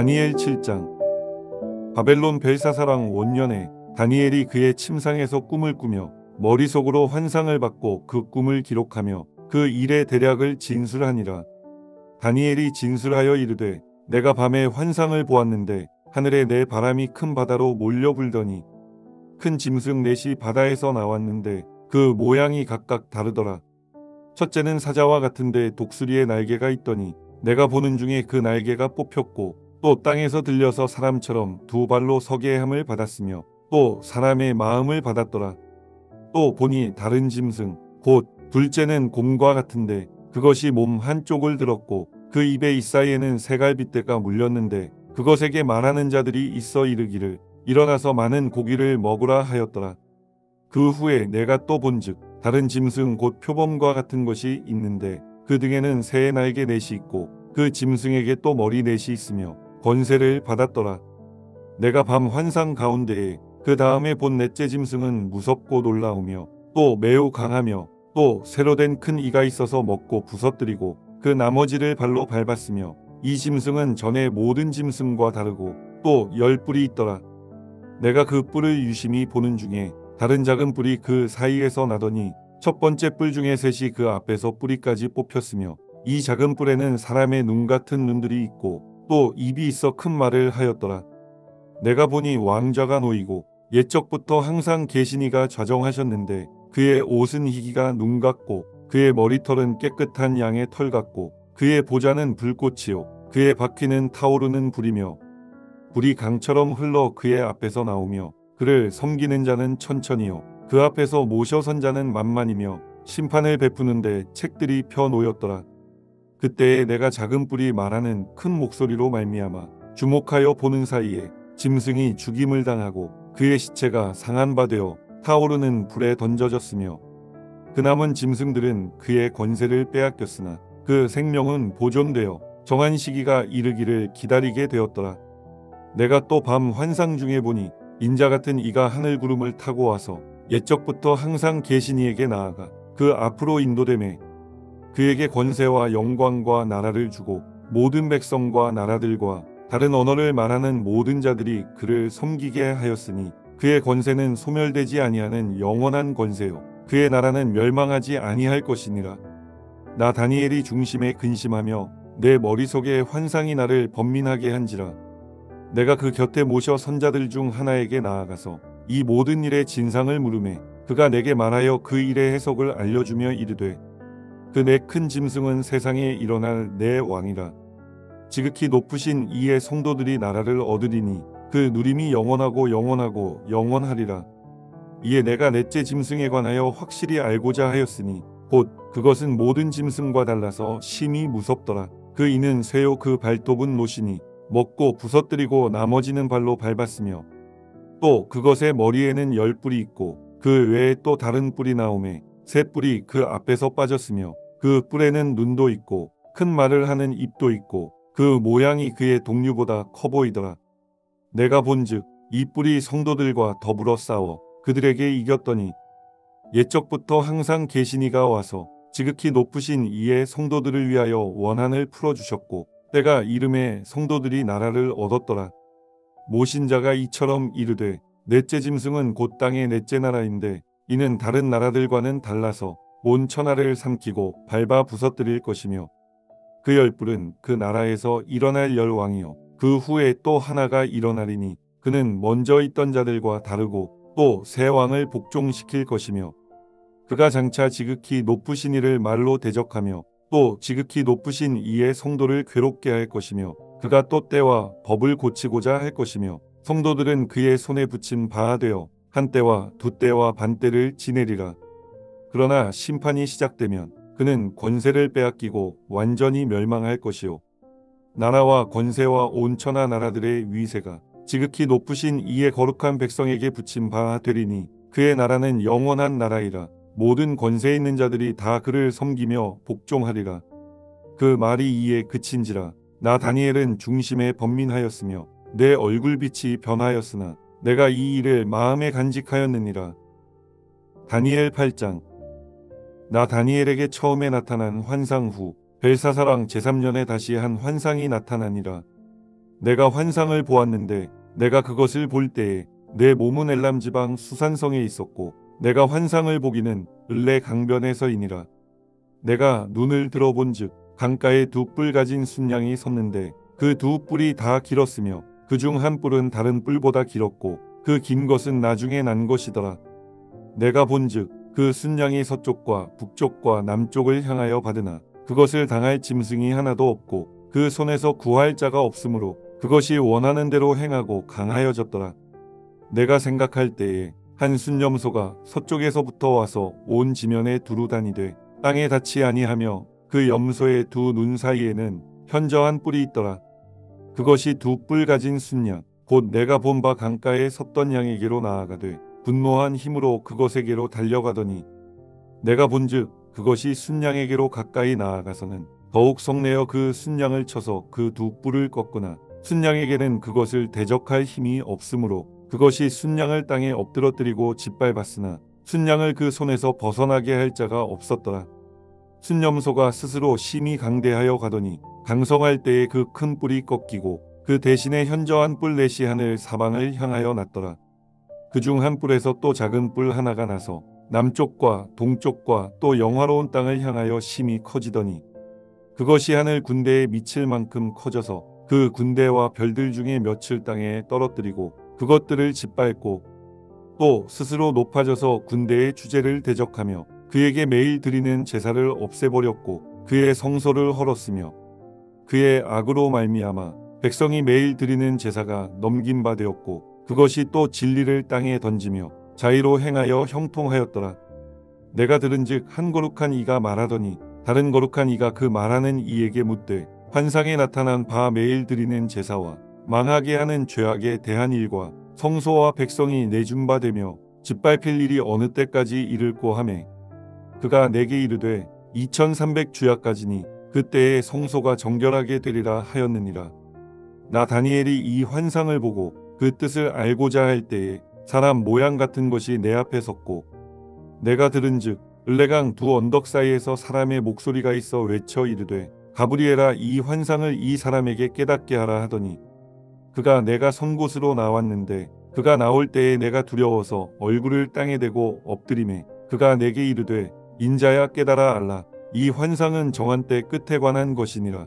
다니엘 7장. 바벨론 벨사사랑 5년에 다니엘이 그의 침상에서 꿈을 꾸며 머릿속으로 환상을 받고 그 꿈을 기록하며 그 일의 대략을 진술하니라. 다니엘이 진술하여 이르되, 내가 밤에 환상을 보았는데 하늘에 내 바람이 큰 바다로 몰려 불더니 큰 짐승 넷이 바다에서 나왔는데 그 모양이 각각 다르더라. 첫째는 사자와 같은데 독수리의 날개가 있더니 내가 보는 중에 그 날개가 뽑혔고, 또 땅에서 들려서 사람처럼 두 발로 서게 함을 받았으며 또 사람의 마음을 받았더라. 또 보니 다른 짐승 곧 둘째는 곰과 같은데 그것이 몸 한쪽을 들었고 그 입에 이사이에는 세갈빗대가 물렸는데 그것에게 말하는 자들이 있어 이르기를, 일어나서 많은 고기를 먹으라 하였더라. 그 후에 내가 또 본즉 다른 짐승 곧 표범과 같은 것이 있는데 그 등에는 새의 날개 넷이 있고 그 짐승에게 또 머리 넷이 있으며 권세를 받았더라. 내가 밤 환상 가운데에 그 다음에 본 넷째 짐승은 무섭고 놀라우며 또 매우 강하며 또 새로 된 큰 이가 있어서 먹고 부서뜨리고 그 나머지를 발로 밟았으며, 이 짐승은 전에 모든 짐승과 다르고 또 10뿔이 있더라. 내가 그 뿔을 유심히 보는 중에 다른 작은 뿔이 그 사이에서 나더니 첫 번째 뿔 중에 셋이 그 앞에서 뿌리까지 뽑혔으며, 이 작은 뿔에는 사람의 눈 같은 눈들이 있고 또 입이 있어 큰 말을 하였더라. 내가 보니 왕좌가 놓이고 옛적부터 항상 계신 이가 좌정하셨는데 그의 옷은 희기가 눈 같고 그의 머리털은 깨끗한 양의 털 같고 그의 보좌는 불꽃이요 그의 바퀴는 타오르는 불이며 불이 강처럼 흘러 그의 앞에서 나오며 그를 섬기는 자는 천천히요 그 앞에서 모셔 선 자는 만만이며 심판을 베푸는데 책들이 펴 놓였더라. 그때에 내가 작은 뿔이 말하는 큰 목소리로 말미암아 주목하여 보는 사이에 짐승이 죽임을 당하고 그의 시체가 상한 바 되어 타오르는 불에 던져졌으며, 그 남은 짐승들은 그의 권세를 빼앗겼으나 그 생명은 보존되어 정한 시기가 이르기를 기다리게 되었더라. 내가 또 밤 환상 중에 보니 인자 같은 이가 하늘 구름을 타고 와서 옛적부터 항상 계신 이에게 나아가 그 앞으로 인도되매, 그에게 권세와 영광과 나라를 주고 모든 백성과 나라들과 다른 언어를 말하는 모든 자들이 그를 섬기게 하였으니 그의 권세는 소멸되지 아니하는 영원한 권세요 그의 나라는 멸망하지 아니할 것이니라. 나 다니엘이 중심에 근심하며 내 머릿속에 환상이 나를 번민하게 한지라. 내가 그 곁에 모셔 선 자들 중 하나에게 나아가서 이 모든 일의 진상을 물음에 그가 내게 말하여 그 일의 해석을 알려주며 이르되, 그 내 큰 짐승은 세상에 일어날 내 왕이라. 지극히 높으신 이의 성도들이 나라를 얻으리니 그 누림이 영원하고 영원하고 영원하리라. 이에 내가 넷째 짐승에 관하여 확실히 알고자 하였으니 곧 그것은 모든 짐승과 달라서 심히 무섭더라. 그 이는 쇠요 그 발톱은 못이니 먹고 부서뜨리고 나머지는 발로 밟았으며, 또 그것의 머리에는 10뿔이 있고 그 외에 또 다른 뿔이 나오매 새 뿔이 그 앞에서 빠졌으며, 그 뿔에는 눈도 있고 큰 말을 하는 입도 있고 그 모양이 그의 동류보다 커 보이더라. 내가 본즉 이 뿔이 성도들과 더불어 싸워 그들에게 이겼더니, 옛적부터 항상 계신 이가 와서 지극히 높으신 이의 성도들을 위하여 원한을 풀어주셨고 때가 이름에 성도들이 나라를 얻었더라. 모신 자가 이처럼 이르되, 넷째 짐승은 곧 땅의 넷째 나라인데 이는 다른 나라들과는 달라서 온 천하를 삼키고 밟아 부서뜨릴 것이며, 그 10뿔은 그 나라에서 일어날 10왕이요 그 후에 또 하나가 일어나리니 그는 먼저 있던 자들과 다르고 또 새 왕을 복종시킬 것이며, 그가 장차 지극히 높으신 이를 말로 대적하며 또 지극히 높으신 이의 성도를 괴롭게 할 것이며, 그가 또 때와 법을 고치고자 할 것이며, 성도들은 그의 손에 붙인 바 되어 한 때와 두 때와 반 때를 지내리라. 그러나 심판이 시작되면 그는 권세를 빼앗기고 완전히 멸망할 것이요 나라와 권세와 온 천하 나라들의 위세가 지극히 높으신 이의 거룩한 백성에게 붙임 바 되리니 그의 나라는 영원한 나라이라. 모든 권세 있는 자들이 다 그를 섬기며 복종하리라. 그 말이 이에 그친지라. 나 다니엘은 중심에 번민하였으며 내 얼굴빛이 변하였으나 내가 이 일을 마음에 간직하였느니라. 다니엘 8장. 나 다니엘에게 처음에 나타난 환상 후 벨사사랑 제3년에 다시 한 환상이 나타나니라. 내가 환상을 보았는데 내가 그것을 볼 때에 내 몸은 엘람 지방 수산성에 있었고 내가 환상을 보기는 을레 강변에서이니라. 내가 눈을 들어본즉 강가에 두 뿔 가진 순양이 섰는데 그 두 뿔이 다 길었으며 그 중 한 뿔은 다른 뿔보다 길었고 그 긴 것은 나중에 난 것이더라. 내가 본즉 그 순양이 서쪽과 북쪽과 남쪽을 향하여 받으나 그것을 당할 짐승이 하나도 없고 그 손에서 구할 자가 없으므로 그것이 원하는 대로 행하고 강하여졌더라. 내가 생각할 때에 한 순념소가 서쪽에서부터 와서 온 지면에 두루 다니되 땅에 닿지 아니하며 그 염소의 두 눈 사이에는 현저한 뿔이 있더라. 그것이 두 뿔 가진 순양 곧 내가 본 바 강가에 섰던 양에게로 나아가되 분노한 힘으로 그것에게로 달려가더니 내가 본즉 그것이 순양에게로 가까이 나아가서는 더욱 성내어 그 순양을 쳐서 그 두 뿔을 꺾으나 순양에게는 그것을 대적할 힘이 없으므로 그것이 순양을 땅에 엎드러뜨리고 짓밟았으나 순양을 그 손에서 벗어나게 할 자가 없었더라. 순념소가 스스로 심히 강대하여 가더니 강성할 때에 그 큰 뿔이 꺾이고 그 대신에 현저한 뿔 넷이 하늘 사방을 향하여 났더라. 그 중 한 뿔에서 또 작은 뿔 하나가 나서 남쪽과 동쪽과 또 영화로운 땅을 향하여 심히 커지더니 그것이 하늘 군대에 미칠 만큼 커져서 그 군대와 별들 중에 몇을 땅에 떨어뜨리고 그것들을 짓밟고 또 스스로 높아져서 군대의 주제를 대적하며 그에게 매일 드리는 제사를 없애버렸고 그의 성소를 헐었으며 그의 악으로 말미암아 백성이 매일 드리는 제사가 넘긴 바 되었고 그것이 또 진리를 땅에 던지며 자의로 행하여 형통하였더라. 내가 들은즉 한 거룩한 이가 말하더니 다른 거룩한 이가 그 말하는 이에게 묻되 환상에 나타난 바 매일 드리는 제사와 망하게 하는 죄악에 대한 일과 성소와 백성이 내준 바 되며 짓밟힐 일이 어느 때까지 이를꼬 하매 그가 내게 이르되 2300 주야까지니 그때에 성소가 정결하게 되리라 하였느니라. 나 다니엘이 이 환상을 보고 그 뜻을 알고자 할 때에 사람 모양 같은 것이 내 앞에 섰고 내가 들은즉 을레강 두 언덕 사이에서 사람의 목소리가 있어 외쳐 이르되 가브리엘아 이 환상을 이 사람에게 깨닫게 하라 하더니 그가 내가 선 곳으로 나왔는데 그가 나올 때에 내가 두려워서 얼굴을 땅에 대고 엎드리매 그가 내게 이르되 인자야 깨달아 알라 이 환상은 정한 때 끝에 관한 것이니라.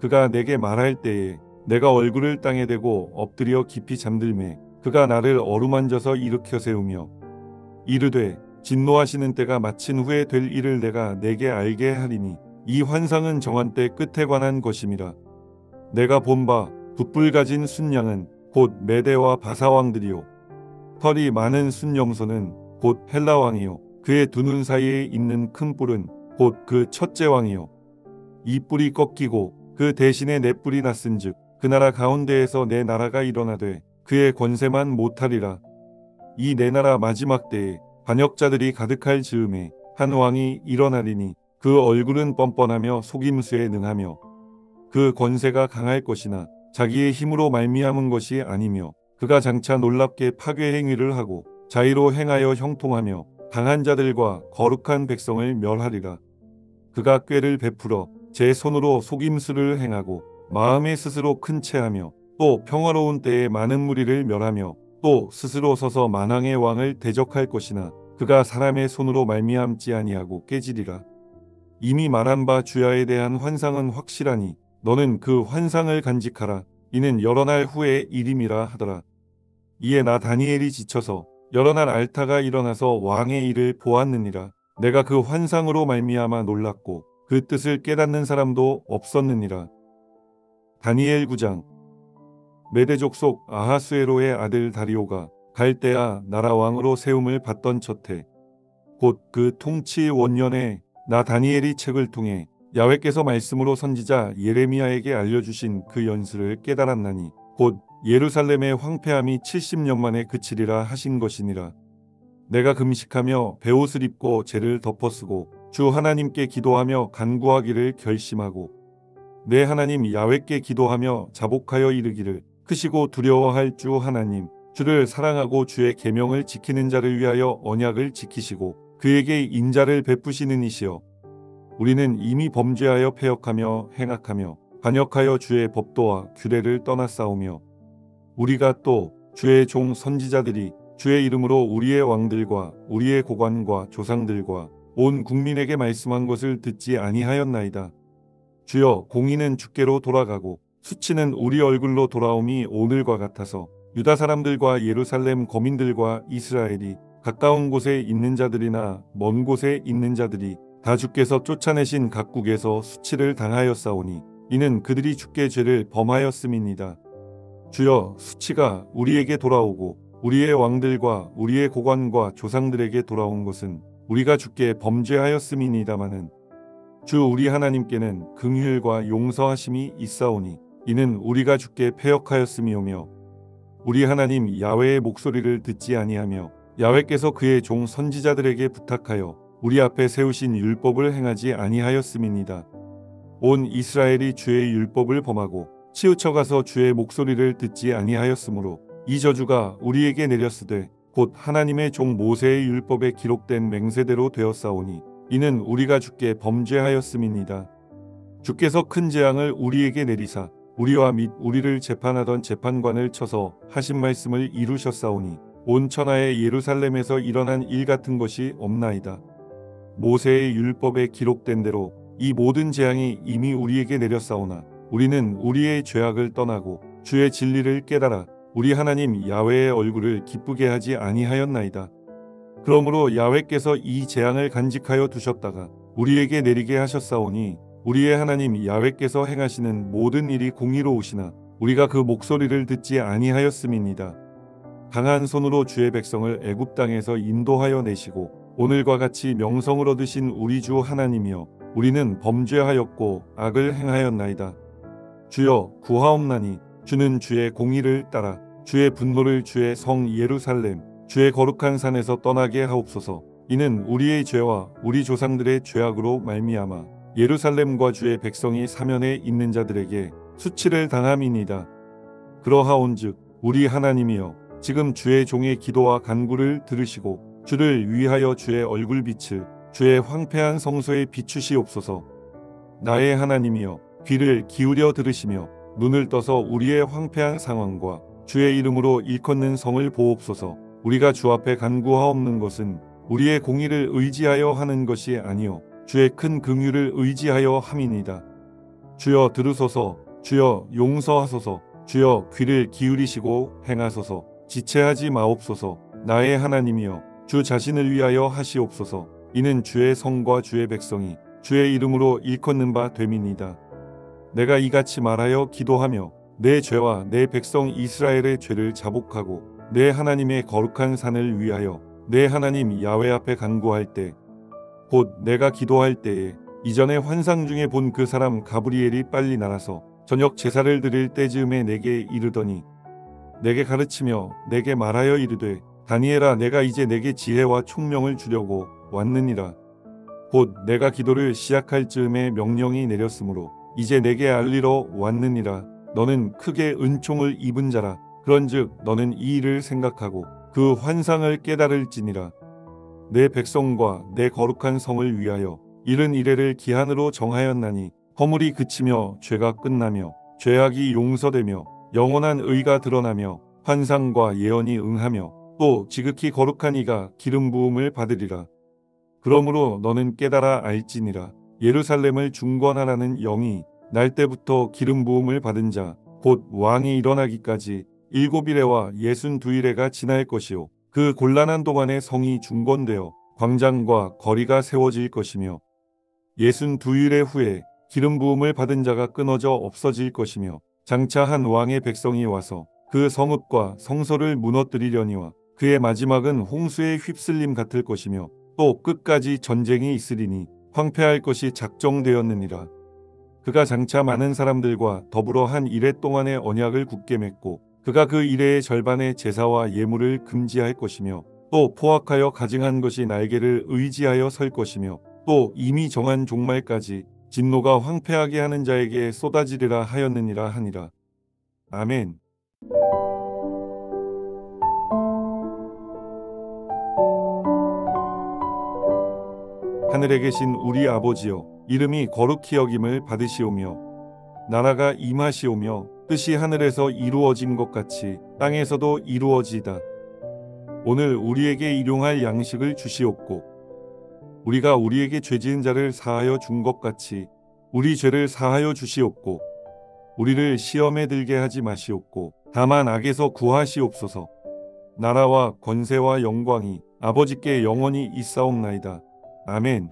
그가 내게 말할 때에 내가 얼굴을 땅에 대고 엎드려 깊이 잠들매 그가 나를 어루만져서 일으켜 세우며 이르되 진노하시는 때가 마친 후에 될 일을 내가 내게 알게 하리니 이 환상은 정한 때 끝에 관한 것임이라. 내가 본 바 붓불 가진 순양은 곧 메대와 바사왕들이요 털이 많은 순염소는 곧 헬라왕이요 그의 두 눈 사이에 있는 큰 뿔은 곧 그 첫째 왕이요 이 뿔이 꺾이고 그 대신에 내 뿔이 났은즉 그 나라 가운데에서 내 나라가 일어나되 그의 권세만 못하리라. 이 내 나라 마지막 때에 반역자들이 가득할 즈음에 한 왕이 일어나리니 그 얼굴은 뻔뻔하며 속임수에 능하며 그 권세가 강할 것이나 자기의 힘으로 말미암은 것이 아니며 그가 장차 놀랍게 파괴 행위를 하고 자의로 행하여 형통하며 강한 자들과 거룩한 백성을 멸하리라. 그가 꾀를 베풀어 제 손으로 속임수를 행하고 마음에 스스로 큰 채하며 또 평화로운 때에 많은 무리를 멸하며 또 스스로 서서 만왕의 왕을 대적할 것이나 그가 사람의 손으로 말미암지 아니하고 깨지리라. 이미 말한 바 주야에 대한 환상은 확실하니 너는 그 환상을 간직하라. 이는 여러 날 후의 일임이라 하더라. 이에 나 다니엘이 지쳐서 여러 날 알타가 일어나서 왕의 일을 보았느니라. 내가 그 환상으로 말미암아 놀랐고 그 뜻을 깨닫는 사람도 없었느니라. 다니엘 9장. 메대족 속 아하수에로의 아들 다리오가 갈대아 나라왕으로 세움을 받던 첫해 곧 그 통치 원년에 나 다니엘이 책을 통해 야훼께서 말씀으로 선지자 예레미야에게 알려주신 그 연수를 깨달았나니 곧 예루살렘의 황폐함이 70년 만에 그치리라 하신 것이니라. 내가 금식하며 베옷을 입고 재를 덮어쓰고 주 하나님께 기도하며 간구하기를 결심하고 내 하나님 야훼께 기도하며 자복하여 이르기를 크시고 두려워할 주 하나님 주를 사랑하고 주의 계명을 지키는 자를 위하여 언약을 지키시고 그에게 인자를 베푸시는 이시여 우리는 이미 범죄하여 패역하며 행악하며 반역하여 주의 법도와 규례를 떠났사오며 우리가 또 주의 종 선지자들이 주의 이름으로 우리의 왕들과 우리의 고관과 조상들과 온 국민에게 말씀한 것을 듣지 아니하였나이다. 주여, 공의는 주께로 돌아가고 수치는 우리 얼굴로 돌아옴이 오늘과 같아서 유다 사람들과 예루살렘 거민들과 이스라엘이 가까운 곳에 있는 자들이나 먼 곳에 있는 자들이 다 주께서 쫓아내신 각국에서 수치를 당하였사오니 이는 그들이 주께 죄를 범하였음이니이다. 주여, 수치가 우리에게 돌아오고 우리의 왕들과 우리의 고관과 조상들에게 돌아온 것은 우리가 주께 범죄하였음이니이다마는 주 우리 하나님께는 긍휼과 용서하심이 있사오니 이는 우리가 주께 패역하였음이오며 우리 하나님 야훼의 목소리를 듣지 아니하며 야훼께서 그의 종 선지자들에게 부탁하여 우리 앞에 세우신 율법을 행하지 아니하였음이니이다. 온 이스라엘이 주의 율법을 범하고 치우쳐가서 주의 목소리를 듣지 아니하였으므로 이 저주가 우리에게 내렸으되 곧 하나님의 종 모세의 율법에 기록된 맹세대로 되었사오니 이는 우리가 주께 범죄하였음이니이다. 주께서 큰 재앙을 우리에게 내리사 우리와 및 우리를 재판하던 재판관을 쳐서 하신 말씀을 이루셨사오니 온 천하의 예루살렘에서 일어난 일 같은 것이 없나이다. 모세의 율법에 기록된 대로 이 모든 재앙이 이미 우리에게 내렸사오나 우리는 우리의 죄악을 떠나고 주의 진리를 깨달아 우리 하나님 야훼의 얼굴을 기쁘게 하지 아니하였나이다. 그러므로 야훼께서 이 재앙을 간직하여 두셨다가 우리에게 내리게 하셨사오니 우리의 하나님 야훼께서 행하시는 모든 일이 공의로우시나 우리가 그 목소리를 듣지 아니하였음이니이다. 강한 손으로 주의 백성을 애굽 땅에서 인도하여 내시고 오늘과 같이 명성을 얻으신 우리 주 하나님이여, 우리는 범죄하였고 악을 행하였나이다. 주여, 구하옵나니 주는 주의 공의를 따라 주의 분노를 주의 성 예루살렘 주의 거룩한 산에서 떠나게 하옵소서. 이는 우리의 죄와 우리 조상들의 죄악으로 말미암아 예루살렘과 주의 백성이 사면에 있는 자들에게 수치를 당함이니이다. 그러하온즉 우리 하나님이여, 지금 주의 종의 기도와 간구를 들으시고 주를 위하여 주의 얼굴빛을 주의 황폐한 성소에 비추시옵소서. 나의 하나님이여, 귀를 기울여 들으시며 눈을 떠서 우리의 황폐한 상황과 주의 이름으로 일컫는 성을 보옵소서. 우리가 주 앞에 간구하옵는 것은 우리의 공의를 의지하여 하는 것이 아니요 주의 큰 긍휼을 의지하여 함이니이다. 주여 들으소서. 주여 용서하소서. 주여 귀를 기울이시고 행하소서. 지체하지 마옵소서. 나의 하나님이여, 주 자신을 위하여 하시옵소서. 이는 주의 성과 주의 백성이 주의 이름으로 일컫는 바 됨이니이다. 내가 이같이 말하여 기도하며 내 죄와 내 백성 이스라엘의 죄를 자복하고 내 하나님의 거룩한 산을 위하여 내 하나님 야훼 앞에 간구할 때, 곧 내가 기도할 때에 이전에 환상 중에 본 그 사람 가브리엘이 빨리 날아서 저녁 제사를 드릴 때쯤에 내게 이르더니 내게 가르치며 내게 말하여 이르되 다니엘아, 내가 이제 내게 지혜와 총명을 주려고 왔느니라. 곧 내가 기도를 시작할 즈음에 명령이 내렸으므로 이제 내게 알리러 왔느니라. 너는 크게 은총을 입은 자라. 그런즉 너는 이 일을 생각하고 그 환상을 깨달을지니라. 내 백성과 내 거룩한 성을 위하여 이른 이래를 기한으로 정하였나니 허물이 그치며 죄가 끝나며 죄악이 용서되며 영원한 의가 드러나며 환상과 예언이 응하며 또 지극히 거룩한 이가 기름 부음을 받으리라. 그러므로 너는 깨달아 알지니라. 예루살렘을 중건하라는 영이 날 때부터 기름 부음을 받은 자 곧 왕이 일어나기까지 7일에와 62일에가 지날 것이요 그 곤란한 동안에 성이 중건되어 광장과 거리가 세워질 것이며 62일에 후에 기름 부음을 받은 자가 끊어져 없어질 것이며 장차 한 왕의 백성이 와서 그 성읍과 성소를 무너뜨리려니와 그의 마지막은 홍수의 휩쓸림 같을 것이며 또 끝까지 전쟁이 있으리니 황폐할 것이 작정되었느니라. 그가 장차 많은 사람들과 더불어 한 이레 동안의 언약을 굳게 맺고 그가 그 이레의 절반의 제사와 예물을 금지할 것이며 또 포악하여 가증한 것이 날개를 의지하여 설 것이며 또 이미 정한 종말까지 진노가 황폐하게 하는 자에게 쏟아지리라 하였느니라 하니라. 아멘. 하늘에 계신 우리 아버지여, 이름이 거룩히 여김을 받으시오며 나라가 이 맛이 오며 뜻이 하늘에서 이루어진 것 같이 땅에서도 이루어지이다. 오늘 우리에게 일용할 양식을 주시옵고 우리가 우리에게 죄지은 자를 사하여 준 것 같이 우리 죄를 사하여 주시옵고 우리를 시험에 들게 하지 마시옵고 다만 악에서 구하시옵소서. 나라와 권세와 영광이 아버지께 영원히 있사옵나이다. 아멘.